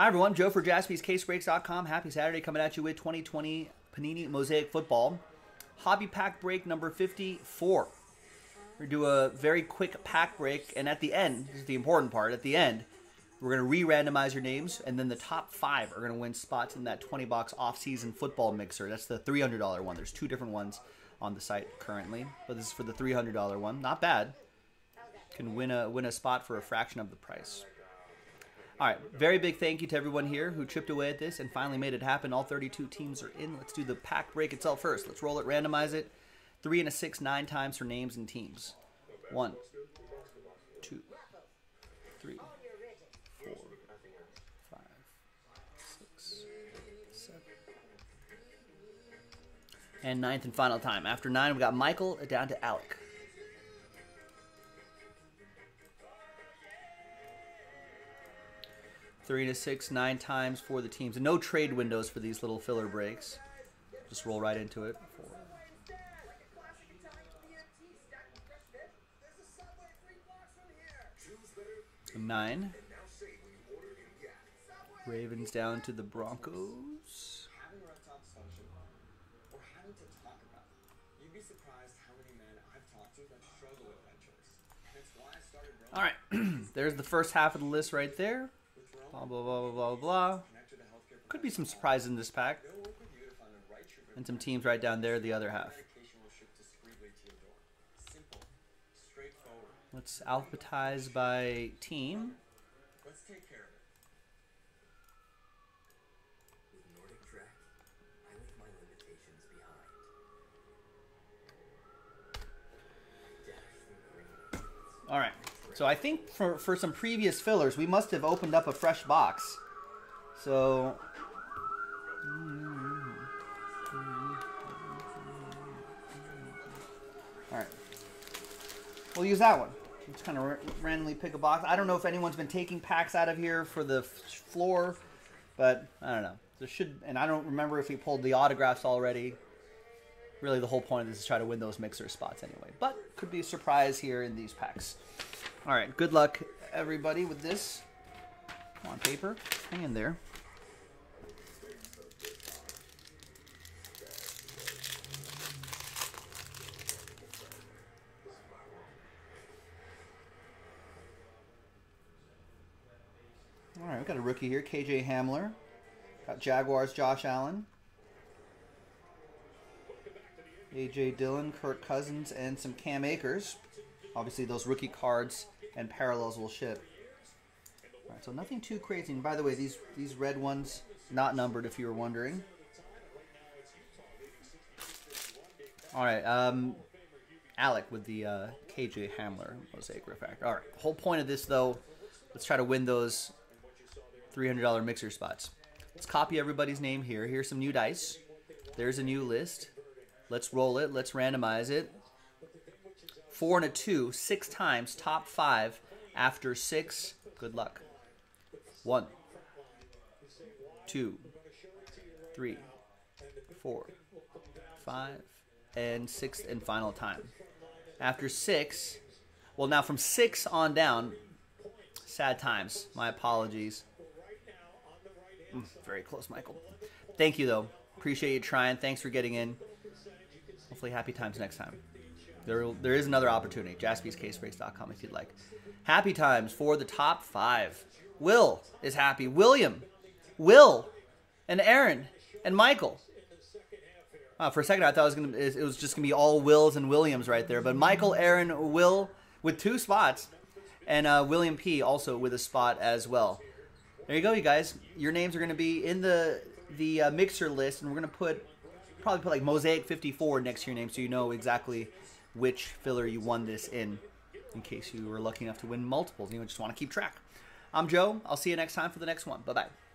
Hi everyone, Joe for JaspysCaseBreaks.com. Happy Saturday, coming at you with 2020 Panini Mosaic Football Hobby Pack Break number 54. We're going to do a very quick pack break, and at the end, this is the important part, at the end, we're going to re-randomize your names, and then the top five are going to win spots in that 20-box off-season football mixer. That's the $300 one. There's two different ones on the site currently, but this is for the $300 one. Not bad. Can win a spot for a fraction of the price. All right, very big thank you to everyone here who chipped away at this and finally made it happen. All 32 teams are in. Let's do the pack break itself first. Let's roll it, randomize it. 3 and a 6, 9 times for names and teams. 1, 2, 3, 4, 5, 6, 7. And 9th and final time. After 9, we got Michael down to Alec. Three to six, 9 times for the teams. And no trade windows for these little filler breaks. Just roll right into it. 4. And 9. Ravens down to the Broncos. All right. There's the first half of the list right there. Blah, blah, blah, blah, blah, blah. Could be some surprises in this pack. And some teams right down there, the other half. Let's alphabetize by team. Let's take care of it. With Nordic Track, I leave my limitations behind. All right. So I think for some previous fillers, we must have opened up a fresh box. So, all right, we'll use that one. Just kind of randomly pick a box. I don't know if anyone's been taking packs out of here for the floor, but I don't know. There should, and I don't remember if we pulled the autographs already. Really, the whole point of this is try to win those mixer spots anyway. But could be a surprise here in these packs. All right, good luck, everybody, with this. Come on, paper. Hang in there. All right, we've got a rookie here, KJ Hamler. Got Jaguars, Josh Allen. AJ Dillon, Kirk Cousins, and some Cam Akers. Obviously, those rookie cards and parallels will ship. All right, so nothing too crazy. And by the way, these red ones, not numbered if you were wondering. All right, Alec with the KJ Hamler Mosaic Refractor. All right, the whole point of this, though, let's try to win those $300 mixer spots. Let's copy everybody's name here. Here's some new dice. There's a new list. Let's roll it. Let's randomize it. 4 and a 2, 6 times, top 5. After 6, good luck. 1, 2, 3, 4, 5, and 6th and final time. After 6, well, now from 6 on down, sad times. My apologies. Very close, Michael. Thank you, though. Appreciate you trying. Thanks for getting in. Hopefully happy times next time. There is another opportunity. JaspysCaseBreaks.com if you'd like. Happy times for the top 5. Will is happy. William, Will, and Aaron, and Michael. Wow, for a second I thought it was just going to be all Wills and Williams right there. But Michael, Aaron, Will with 2 spots. And William P. also with a spot as well. There you go, you guys. Your names are going to be in the mixer list. And we're going to put... probably put like Mosaic 54 next to your name so you know exactly which filler you won this in case you were lucky enough to win multiples and you just want to keep track. I'm Joe. I'll see you next time for the next one. Bye-bye.